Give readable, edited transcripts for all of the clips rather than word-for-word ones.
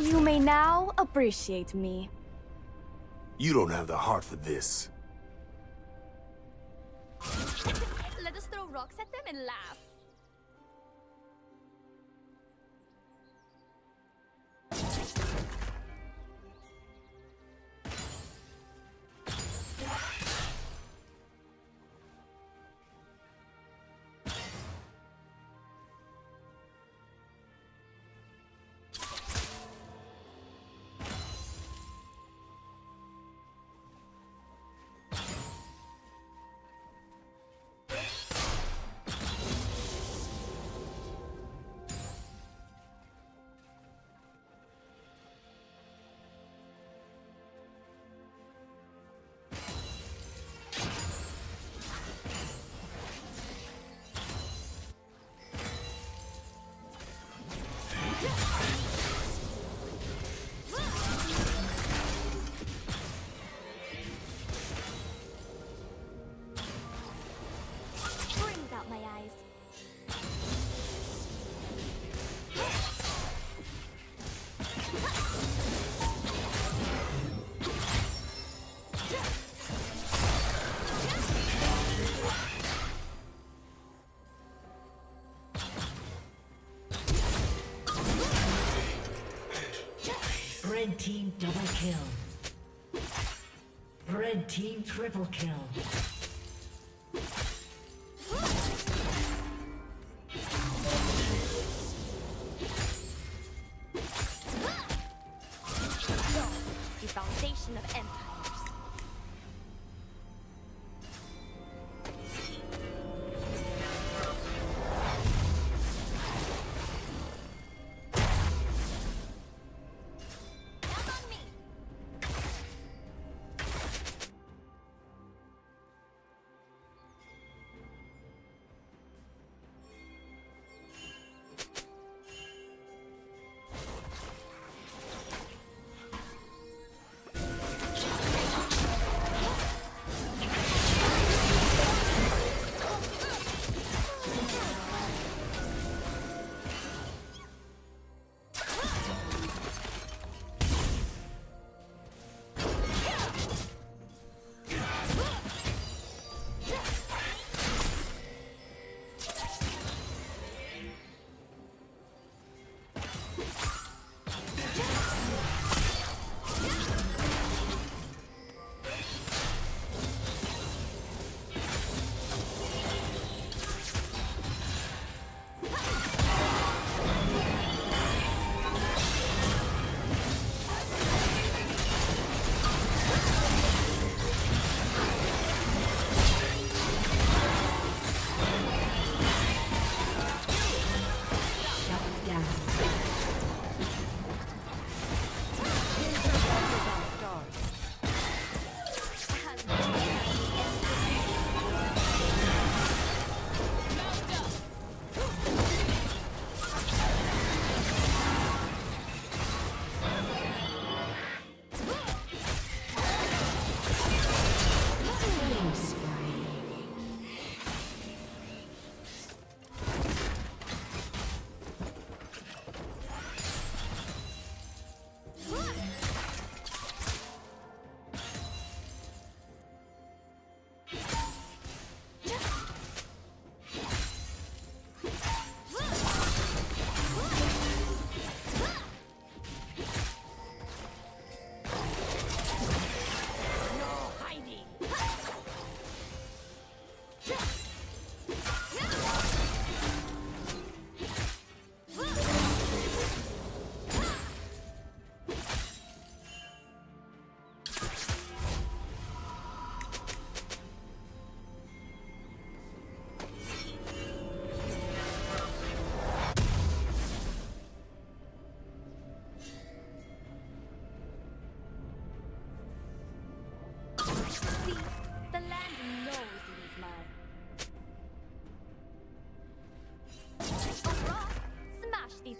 You may now appreciate me. You don't have the heart for this. Let us throw rocks at them and laugh. Red team double kill. Red team triple kill.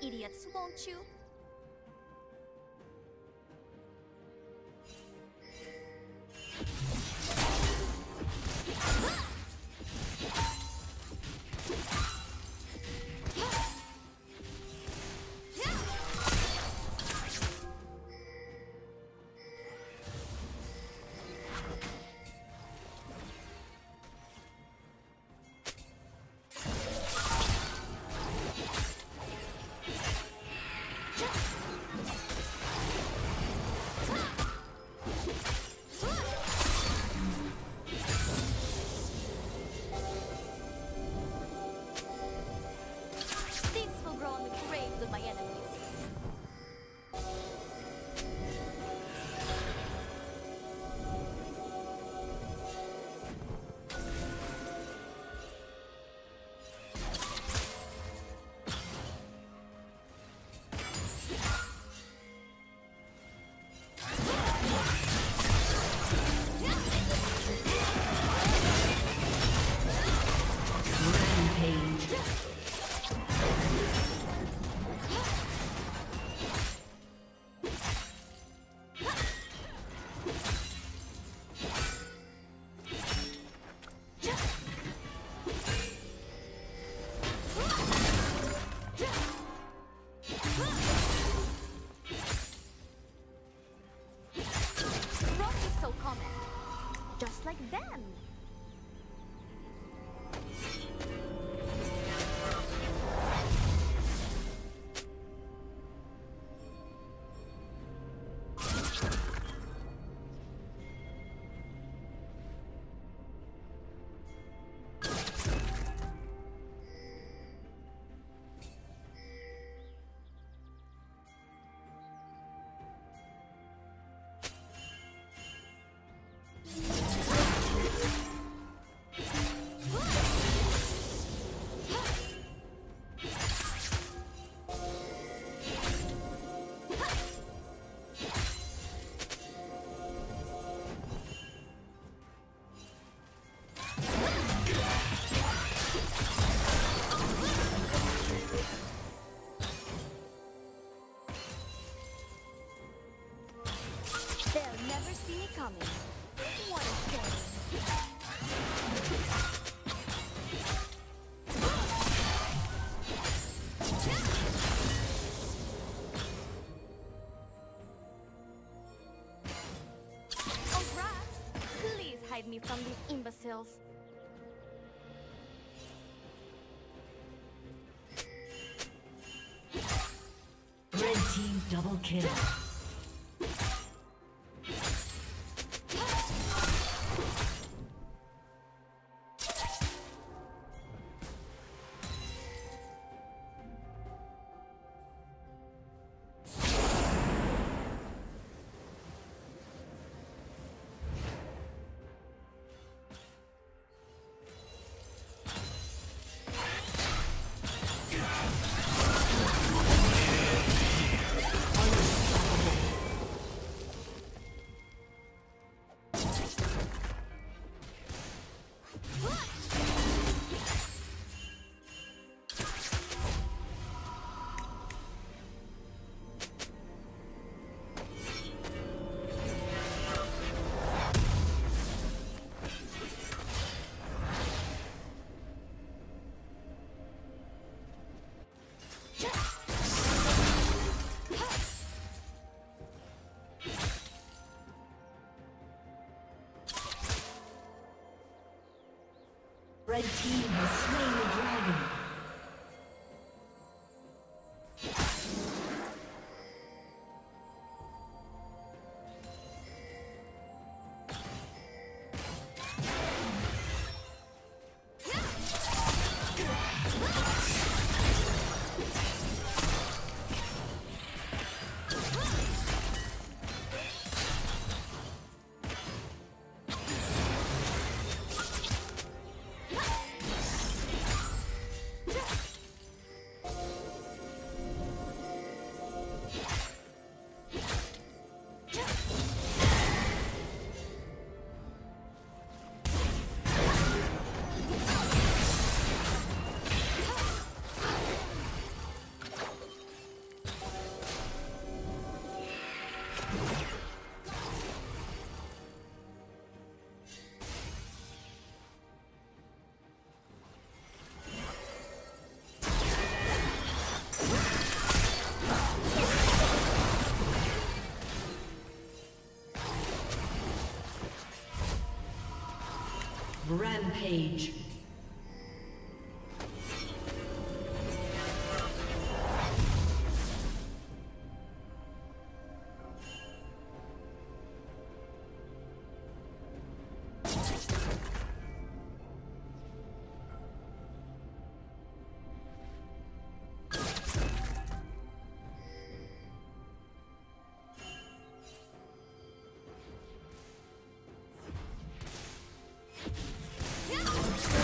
Idiots, won't you? just like them. Me from these imbeciles. Red team double kill. Red team has slain the dragon. Rampage. Let's go.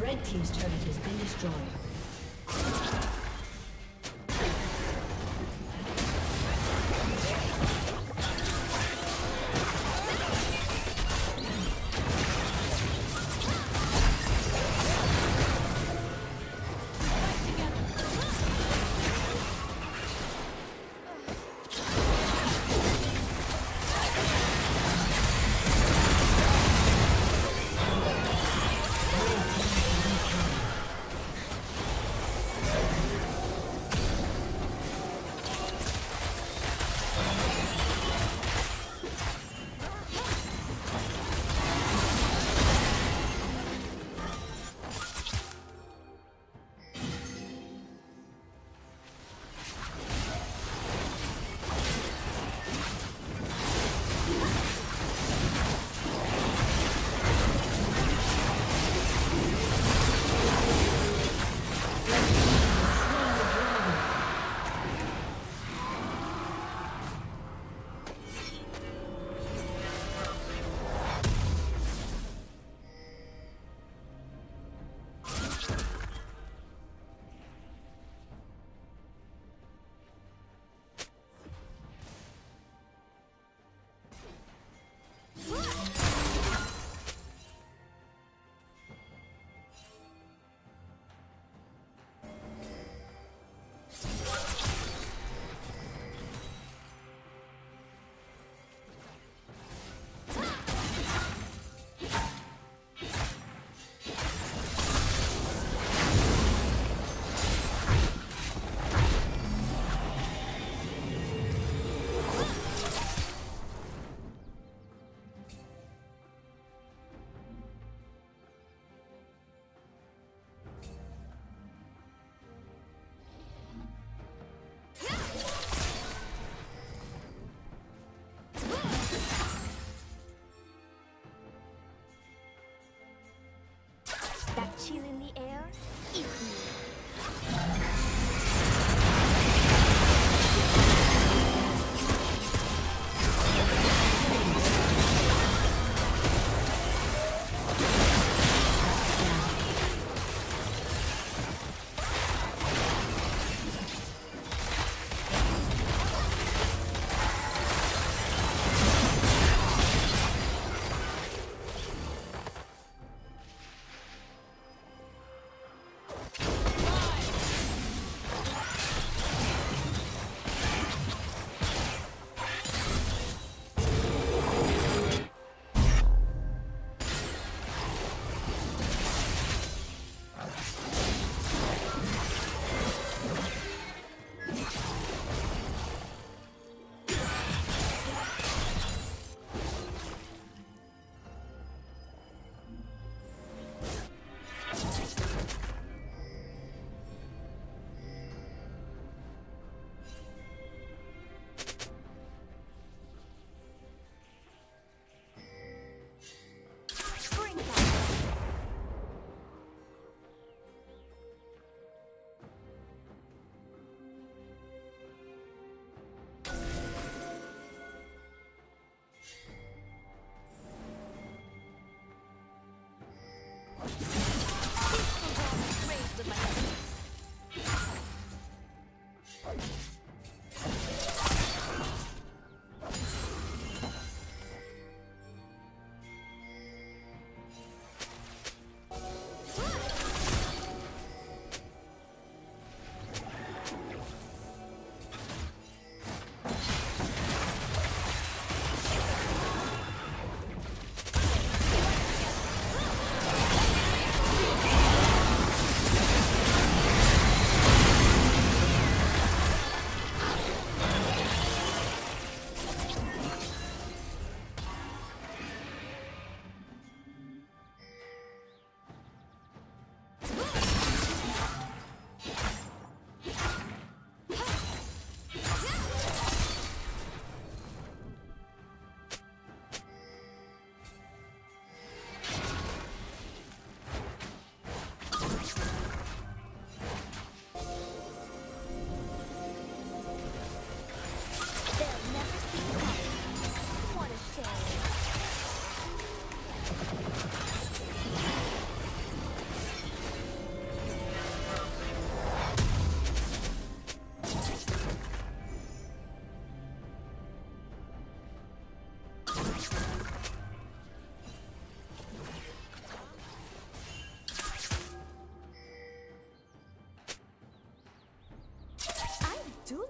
Red Team's turret has been destroyed.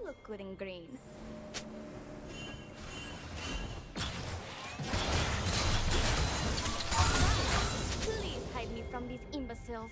look good in green. Please hide me from these imbeciles.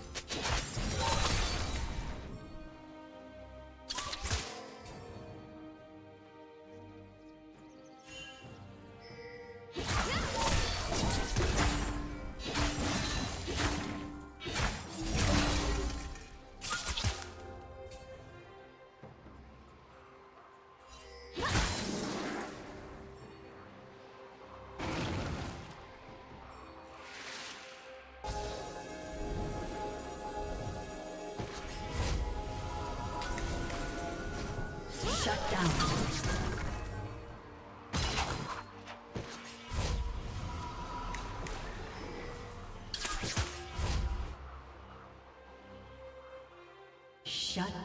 Shut